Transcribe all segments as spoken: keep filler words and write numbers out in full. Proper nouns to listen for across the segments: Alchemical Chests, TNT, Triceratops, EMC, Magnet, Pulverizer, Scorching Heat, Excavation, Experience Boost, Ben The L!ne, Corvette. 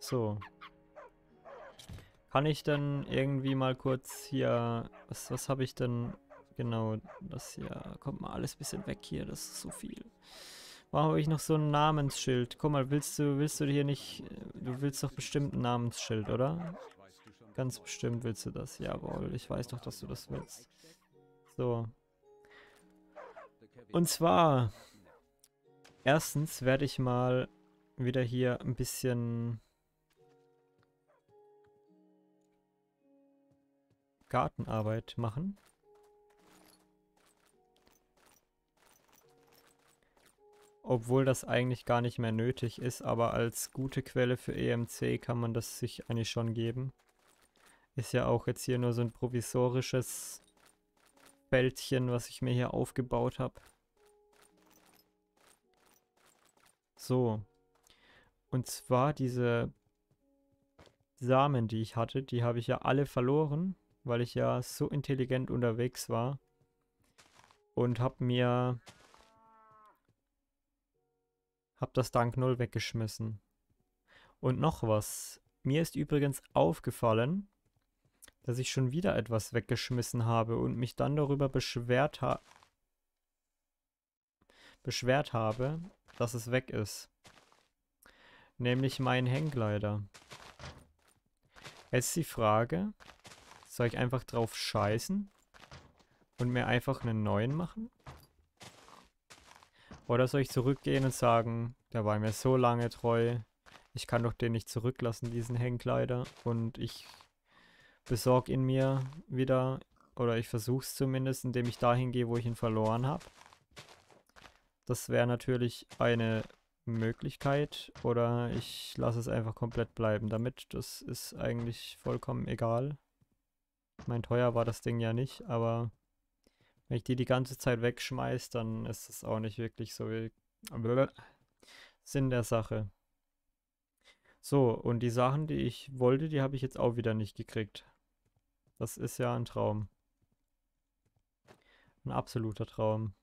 So. Kann ich denn irgendwie mal kurz hier... Was, was habe ich denn... Genau, das hier... Kommt mal alles ein bisschen weg hier, das ist so viel. Warum habe ich noch so ein Namensschild? Guck mal, willst du, willst du hier nicht... Du willst doch bestimmt ein Namensschild, oder? Ganz bestimmt willst du das. Jawohl, ich weiß doch, dass du das willst. So. Und zwar... Erstens werde ich mal wieder hier ein bisschen... Gartenarbeit machen. Obwohl das eigentlich gar nicht mehr nötig ist, aber als gute Quelle für E M C kann man das sich eigentlich schon geben. Ist ja auch jetzt hier nur so ein provisorisches Feldchen, was ich mir hier aufgebaut habe. So. Und zwar diese Samen, die ich hatte, die habe ich ja alle verloren, weil ich ja so intelligent unterwegs war und hab mir hab das Dank null weggeschmissen. Und noch was. Mir ist übrigens aufgefallen, dass ich schon wieder etwas weggeschmissen habe und mich dann darüber beschwert, ha beschwert habe, dass es weg ist. Nämlich mein Hangglider. Jetzt die Frage... Soll ich einfach drauf scheißen und mir einfach einen neuen machen? Oder soll ich zurückgehen und sagen, der war mir so lange treu, ich kann doch den nicht zurücklassen, diesen Hangglider, und ich besorge ihn mir wieder, oder ich versuche es zumindest, indem ich dahin gehe, wo ich ihn verloren habe. Das wäre natürlich eine Möglichkeit, oder ich lasse es einfach komplett bleiben damit, das ist eigentlich vollkommen egal. Mein teuer war das Ding ja nicht, aber wenn ich die die ganze Zeit wegschmeiß, dann ist es auch nicht wirklich so wie Sinn der Sache. So, und die Sachen, die ich wollte, die habe ich jetzt auch wieder nicht gekriegt. Das ist ja ein Traum. Ein absoluter Traum.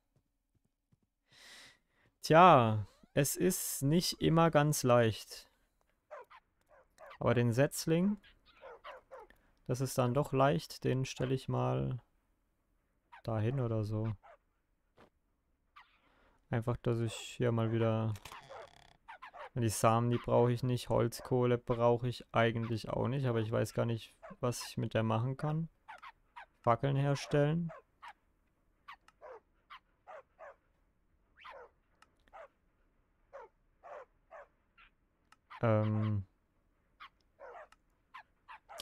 Tja, es ist nicht immer ganz leicht. Aber den Setzling... Das ist dann doch leicht, den stelle ich mal dahin oder so. Einfach, dass ich hier mal wieder... Die Samen, die brauche ich nicht, Holzkohle brauche ich eigentlich auch nicht, aber ich weiß gar nicht, was ich mit der machen kann. Fackeln herstellen. Ähm...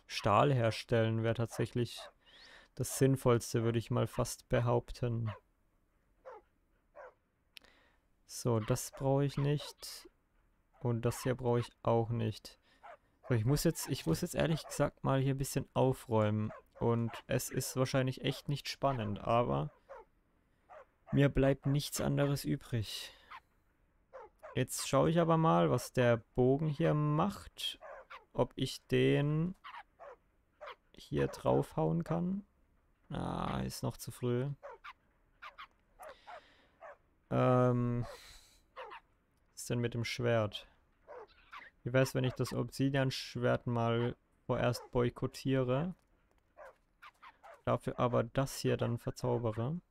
Stahl herstellen wäre tatsächlich das Sinnvollste, würde ich mal fast behaupten. So, das brauche ich nicht. Und das hier brauche ich auch nicht. So, ich muss jetzt, ich muss jetzt ehrlich gesagt mal hier ein bisschen aufräumen. Und es ist wahrscheinlich echt nicht spannend, aber mir bleibt nichts anderes übrig. Jetzt schaue ich aber mal, was der Bogen hier macht. Ob ich den... hier draufhauen kann. Ah, ist noch zu früh. Ähm, was ist denn mit dem Schwert? Wie wäre es, wenn ich das Obsidian-Schwert mal vorerst boykottiere? Dafür aber das hier dann verzaubere.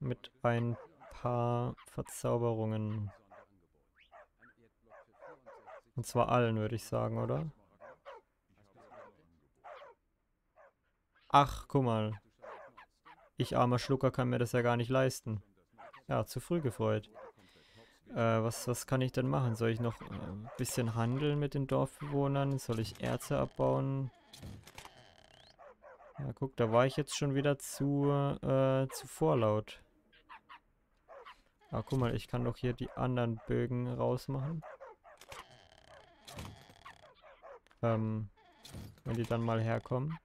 Mit ein paar Verzauberungen. Und zwar allen, würde ich sagen, oder? Ach, guck mal. Ich armer Schlucker kann mir das ja gar nicht leisten. Ja, zu früh gefreut. Äh, was, was kann ich denn machen? Soll ich noch äh, ein bisschen handeln mit den Dorfbewohnern? Soll ich Erze abbauen? Ja, guck, da war ich jetzt schon wieder zu, äh, zu vorlaut. Ah, guck mal, ich kann doch hier die anderen Bögen rausmachen. Ähm, wenn die dann mal herkommen.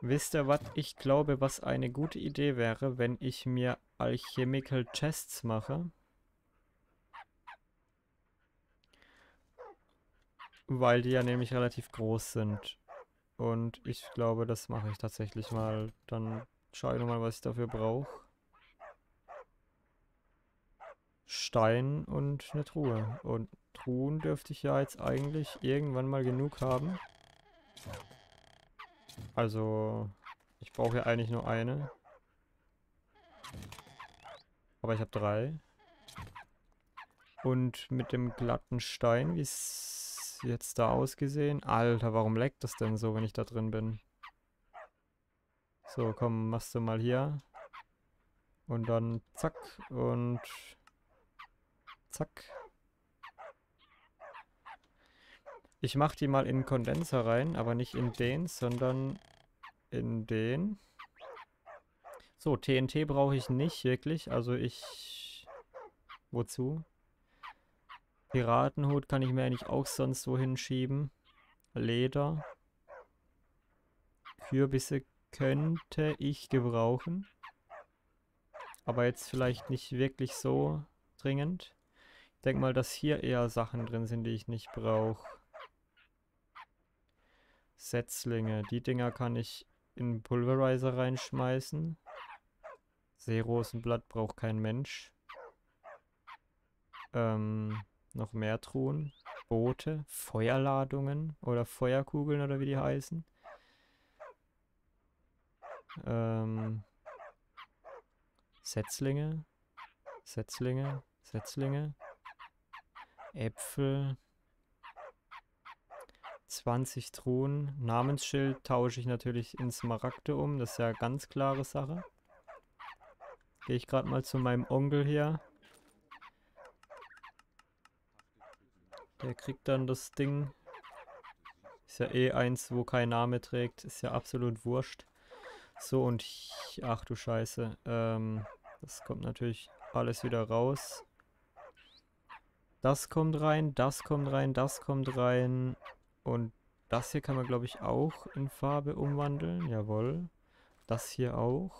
Wisst ihr, was ich glaube, was eine gute Idee wäre, wenn ich mir Alchemical Chests mache? Weil die ja nämlich relativ groß sind. Und ich glaube, das mache ich tatsächlich mal. Dann schaue ich nochmal, was ich dafür brauche. Stein und eine Truhe. Und Truhen dürfte ich ja jetzt eigentlich irgendwann mal genug haben. Also, ich brauche ja eigentlich nur eine. Aber ich habe drei. Und mit dem glatten Stein, wie es jetzt da ausgesehen... Alter, warum leckt das denn so, wenn ich da drin bin? So, komm, machst du mal hier. Und dann zack und zack. Ich mache die mal in Kondenser rein, aber nicht in den, sondern in den. So, T N T brauche ich nicht wirklich, also ich... Wozu? Piratenhut kann ich mir eigentlich auch sonst wohin schieben. Leder. Kürbisse könnte ich gebrauchen. Aber jetzt vielleicht nicht wirklich so dringend. Ich denke mal, dass hier eher Sachen drin sind, die ich nicht brauche. Setzlinge. Die Dinger kann ich in Pulverizer reinschmeißen. Seerosenblatt braucht kein Mensch. Ähm, noch mehr Truhen. Boote. Feuerladungen. Oder Feuerkugeln oder wie die heißen. Ähm, Setzlinge. Setzlinge. Setzlinge. Äpfel. zwanzig Truhen. Namensschild tausche ich natürlich in Smaragde um. Das ist ja eine ganz klare Sache. Gehe ich gerade mal zu meinem Onkel hier. Der kriegt dann das Ding. Ist ja eh eins, wo kein Name trägt. Ist ja absolut wurscht. So und... Ich, ach du Scheiße. Ähm, das kommt natürlich alles wieder raus. Das kommt rein, das kommt rein, das kommt rein... Und das hier kann man, glaube ich, auch in Farbe umwandeln. Jawohl. Das hier auch.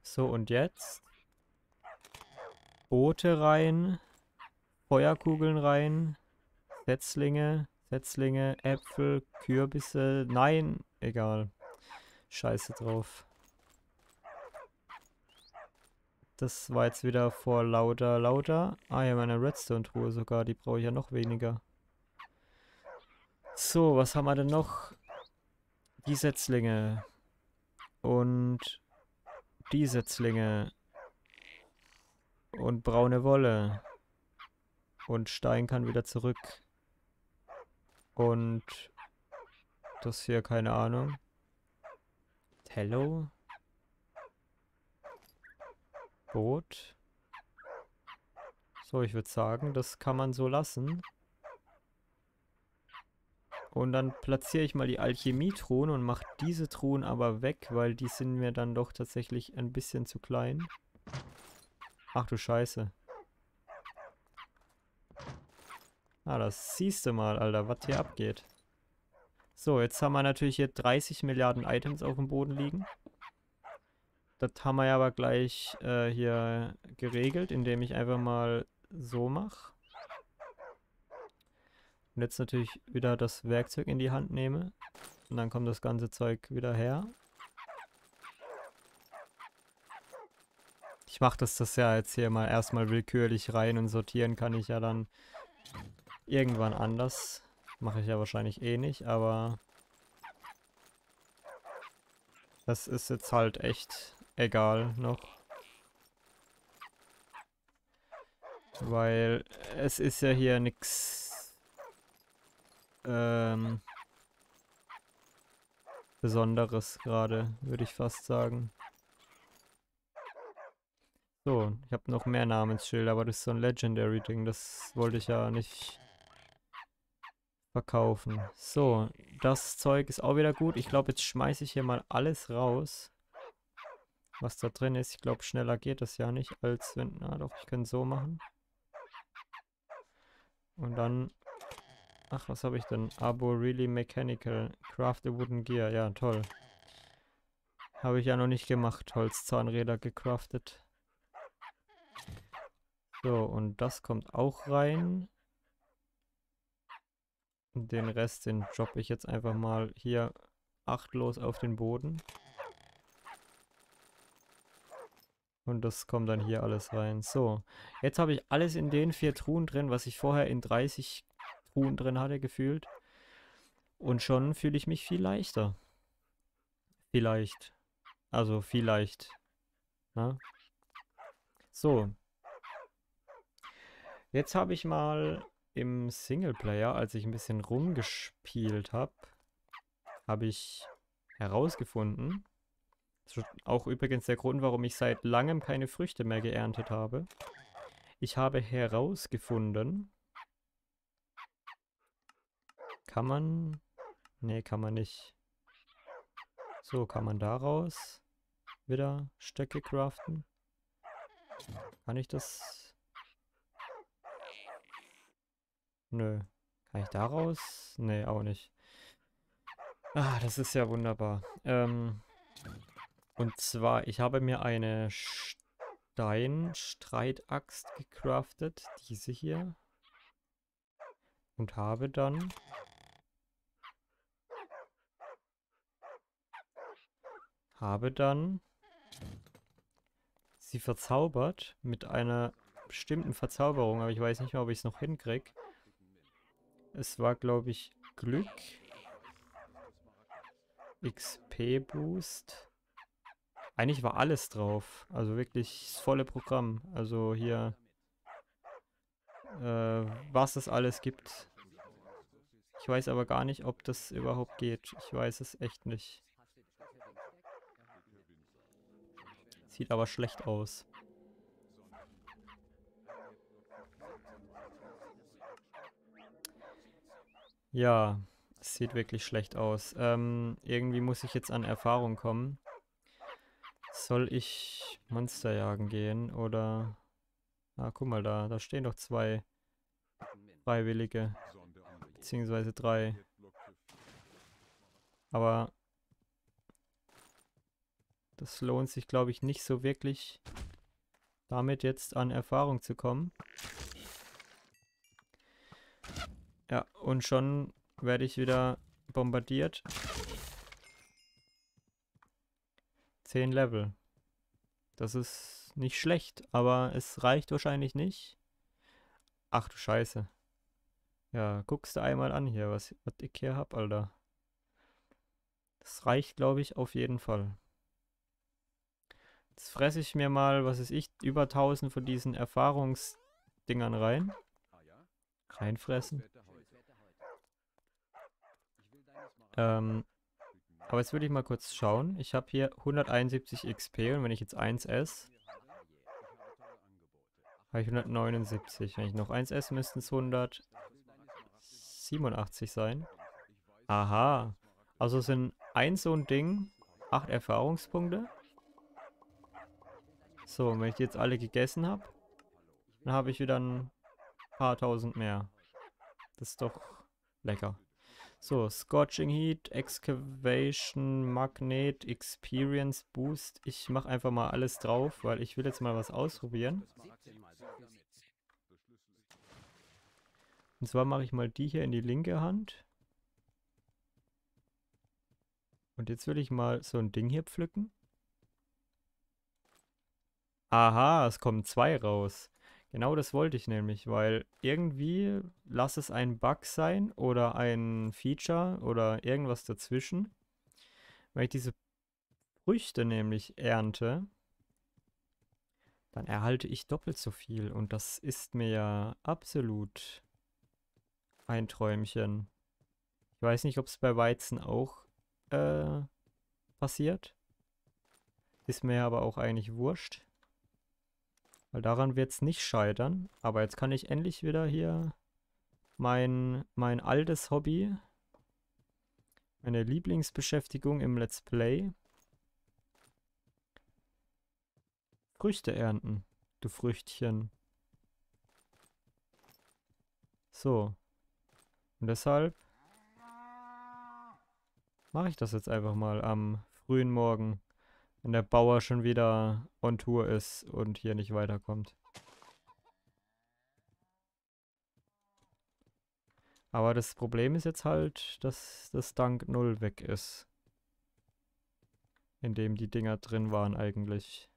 So, und jetzt. Boote rein. Feuerkugeln rein. Setzlinge. Setzlinge. Äpfel. Kürbisse. Nein. Egal. Scheiße drauf. Das war jetzt wieder vor lauter, lauter. Ah ja, meine Redstone-Truhe sogar. Die brauche ich ja noch weniger. So, was haben wir denn noch? Die Setzlinge. Und die Setzlinge. Und braune Wolle. Und Stein kann wieder zurück. Und das hier, keine Ahnung. Hello? Boot. So, ich würde sagen, das kann man so lassen. Und dann platziere ich mal die Alchemie-Truhen und mache diese Truhen aber weg, weil die sind mir dann doch tatsächlich ein bisschen zu klein. Ach du Scheiße. Ah, das siehst du mal, Alter, was hier abgeht. So, jetzt haben wir natürlich hier dreißig Milliarden Items auf dem Boden liegen. Das haben wir ja aber gleich äh, hier geregelt, indem ich einfach mal so mache. Und jetzt natürlich wieder das Werkzeug in die Hand nehme. Und dann kommt das ganze Zeug wieder her. Ich mache das, das ja jetzt hier mal erstmal willkürlich rein und sortieren kann ich ja dann irgendwann anders. Mache ich ja wahrscheinlich eh nicht, aber das ist jetzt halt echt... egal noch. Weil es ist ja hier nichts ähm, Besonderes gerade, würde ich fast sagen. So, ich habe noch mehr Namensschilder, aber das ist so ein Legendary-Ding. Das wollte ich ja nicht verkaufen. So, das Zeug ist auch wieder gut. Ich glaube, jetzt schmeiße ich hier mal alles raus. Was da drin ist, ich glaube, schneller geht das ja nicht, als wenn... Na doch, ich kann so machen. Und dann... Ach, was habe ich denn? Abo Really Mechanical. Craft a Wooden Gear. Ja, toll. Habe ich ja noch nicht gemacht. Holzzahnräder gecraftet. So, und das kommt auch rein. Den Rest, den droppe ich jetzt einfach mal hier achtlos auf den Boden. Und das kommt dann hier alles rein. So, jetzt habe ich alles in den vier Truhen drin, was ich vorher in dreißig Truhen drin hatte, gefühlt. Und schon fühle ich mich viel leichter. Vielleicht. Also vielleicht. Na? So. Jetzt habe ich mal im Singleplayer, als ich ein bisschen rumgespielt habe, habe ich herausgefunden, das ist auch übrigens der Grund, warum ich seit langem keine Früchte mehr geerntet habe, ich habe herausgefunden, kann man, nee, kann man nicht, so, kann man daraus wieder Stöcke craften, kann ich das... Nö. Kann ich daraus? Nee, auch nicht. Ah, das ist ja wunderbar. Ähm, und zwar, ich habe mir eine Steinstreitaxt gecraftet. Diese hier. Und habe dann... Habe dann... Sie verzaubert mit einer bestimmten Verzauberung. Aber ich weiß nicht mehr, ob ich es noch hinkriege. Es war, glaube ich, Glück, X P Boost. Eigentlich war alles drauf, also wirklich das volle Programm. Also hier, äh, was es alles gibt. Ich weiß aber gar nicht, ob das überhaupt geht. Ich weiß es echt nicht. Sieht aber schlecht aus. Ja, es sieht wirklich schlecht aus. Ähm, irgendwie muss ich jetzt an Erfahrung kommen. Soll ich Monster jagen gehen oder... Ah, guck mal da, da stehen doch zwei Freiwillige. Beziehungsweise drei. Aber... Das lohnt sich, glaube ich, nicht so wirklich, damit jetzt an Erfahrung zu kommen. Ja, und schon werde ich wieder bombardiert. zehn Level. Das ist nicht schlecht, aber es reicht wahrscheinlich nicht. Ach du Scheiße. Ja, guckst du einmal an hier, was, was ich hier hab, Alter. Das reicht, glaube ich, auf jeden Fall. Jetzt fresse ich mir mal, was weiß ich, über tausend von diesen Erfahrungsdingern rein. Reinfressen. Ähm, aber jetzt würde ich mal kurz schauen. Ich habe hier hunderteinundsiebzig X P und wenn ich jetzt eins esse, habe ich hundertneunundsiebzig. Wenn ich noch eins esse, müssten es hundertsiebenundachtzig sein. Aha. Also sind ein so ein Ding acht Erfahrungspunkte. So, und wenn ich jetzt alle gegessen habe, dann habe ich wieder ein paar tausend mehr. Das ist doch lecker. So, Scorching Heat, Excavation, Magnet, Experience Boost. Ich mache einfach mal alles drauf, weil ich will jetzt mal was ausprobieren. Und zwar mache ich mal die hier in die linke Hand. Und jetzt will ich mal so ein Ding hier pflücken. Aha, es kommen zwei raus. Genau das wollte ich nämlich, weil irgendwie lass es ein Bug sein oder ein Feature oder irgendwas dazwischen. Wenn ich diese Früchte nämlich ernte, dann erhalte ich doppelt so viel und das ist mir ja absolut ein Träumchen. Ich weiß nicht, ob es bei Weizen auch äh, passiert. Ist mir aber auch eigentlich wurscht. Weil daran wird es nicht scheitern. Aber jetzt kann ich endlich wieder hier mein, mein altes Hobby, meine Lieblingsbeschäftigung im Let's Play, Früchte ernten, du Früchtchen. So. Und deshalb mache ich das jetzt einfach mal am frühen Morgen. Wenn der Bauer schon wieder on Tour ist und hier nicht weiterkommt. Aber das Problem ist jetzt halt, dass das Dank null weg ist. In dem die Dinger drin waren eigentlich.